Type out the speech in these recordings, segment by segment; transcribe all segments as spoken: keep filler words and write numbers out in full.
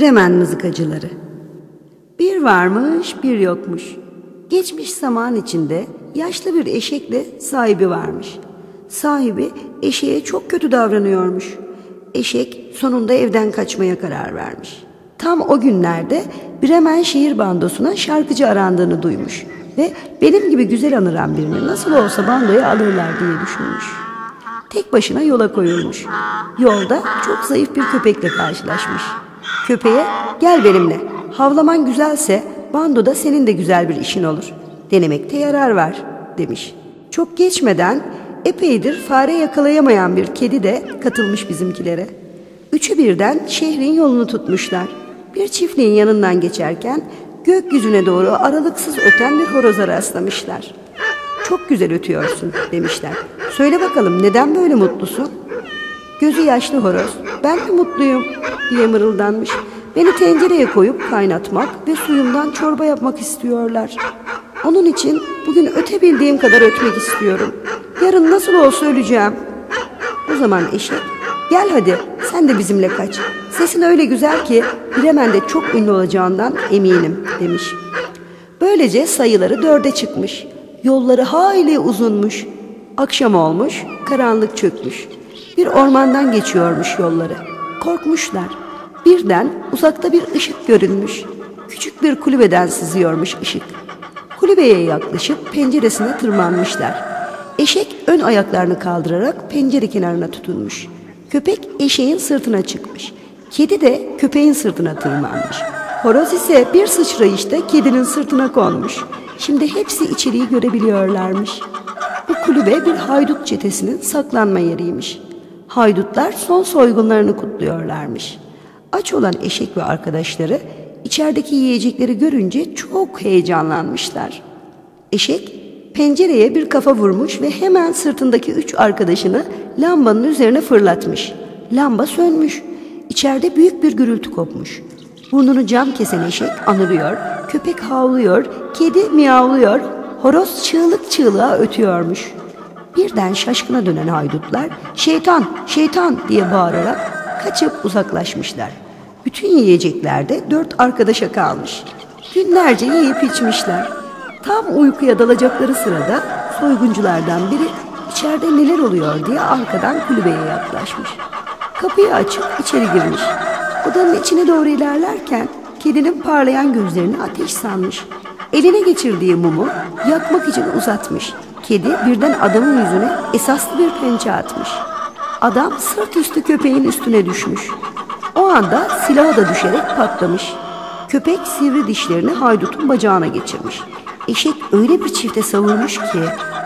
Bremen Mızıkacıları. Bir varmış bir yokmuş. Geçmiş zaman içinde yaşlı bir eşekle sahibi varmış. Sahibi eşeğe çok kötü davranıyormuş. Eşek sonunda evden kaçmaya karar vermiş. Tam o günlerde Bremen şehir bandosuna şarkıcı arandığını duymuş ve benim gibi güzel anıran birini nasıl olsa bandoya alırlar diye düşünmüş. Tek başına yola koyulmuş. Yolda çok zayıf bir köpekle karşılaşmış. Köpeğe "Gel benimle, havlaman güzelse bandoda senin de güzel bir işin olur. Denemekte yarar var" demiş. Çok geçmeden epeydir fare yakalayamayan bir kedi de katılmış bizimkilere. Üçü birden şehrin yolunu tutmuşlar. Bir çiftliğin yanından geçerken gökyüzüne doğru aralıksız öten bir horoza rastlamışlar. "Çok güzel ötüyorsun" demişler. "Söyle bakalım, neden böyle mutlusun?" Gözü yaşlı horoz, "Ben de mutluyum" diye mırıldanmış. "Beni tencereye koyup kaynatmak ve suyumdan çorba yapmak istiyorlar. Onun için bugün ötebildiğim kadar ötmek istiyorum. Yarın nasıl olsa öleceğim." O zaman eşek, "Gel hadi, sen de bizimle kaç. Sesin öyle güzel ki Bremen'de çok ünlü olacağından eminim" demiş. Böylece sayıları dörde çıkmış. Yolları hayli uzunmuş. Akşam olmuş, karanlık çökmüş. Bir ormandan geçiyormuş yolları. Korkmuşlar. Birden uzakta bir ışık görünmüş. Küçük bir kulübeden sızıyormuş ışık. Kulübeye yaklaşıp penceresine tırmanmışlar. Eşek ön ayaklarını kaldırarak pencere kenarına tutunmuş. Köpek eşeğin sırtına çıkmış. Kedi de köpeğin sırtına tırmanmış. Horoz ise bir sıçrayışta kedinin sırtına konmuş. Şimdi hepsi içeriği görebiliyorlarmış. Bu kulübe bir haydut çetesinin saklanma yeriymiş. Haydutlar son soygunlarını kutluyorlarmış. Aç olan eşek ve arkadaşları içerideki yiyecekleri görünce çok heyecanlanmışlar. Eşek pencereye bir kafa vurmuş ve hemen sırtındaki üç arkadaşını lambanın üzerine fırlatmış. Lamba sönmüş. İçeride büyük bir gürültü kopmuş. Burnunu cam kesen eşek anırıyor, köpek havlıyor, kedi miyavlıyor, horoz çığlık çığlığa ötüyormuş. Birden şaşkına dönen haydutlar "Şeytan, şeytan" diye bağırarak kaçıp uzaklaşmışlar. Bütün yiyeceklerde dört arkadaşa kalmış. Günlerce yiyip içmişler. Tam uykuya dalacakları sırada soygunculardan biri içeride neler oluyor diye arkadan kulübeye yaklaşmış. Kapıyı açıp içeri girmiş. Odanın içine doğru ilerlerken kedinin parlayan gözlerini ateş sanmış. Eline geçirdiği mumu yakmak için uzatmış. Kedi birden adamın yüzüne esaslı bir pençe atmış. Adam sırt üstü köpeğin üstüne düşmüş. O anda silahı da düşerek patlamış. Köpek sivri dişlerini haydutun bacağına geçirmiş. Eşek öyle bir çifte savurmuş ki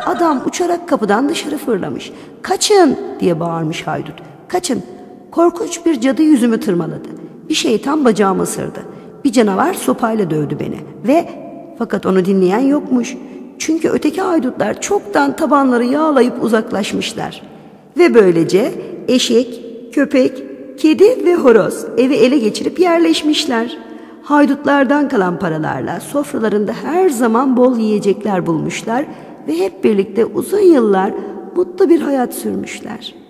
adam uçarak kapıdan dışarı fırlamış. "Kaçın!" diye bağırmış haydut. "Kaçın!" "Korkunç bir cadı yüzümü tırmaladı. Bir şeytan bacağımı ısırdı. Bir canavar sopayla dövdü beni ve..." Fakat onu dinleyen yokmuş. Çünkü öteki haydutlar çoktan tabanları yağlayıp uzaklaşmışlar. Ve böylece eşek, köpek, kedi ve horoz evi ele geçirip yerleşmişler. Haydutlardan kalan paralarla sofralarında her zaman bol yiyecekler bulmuşlar ve hep birlikte uzun yıllar mutlu bir hayat sürmüşler.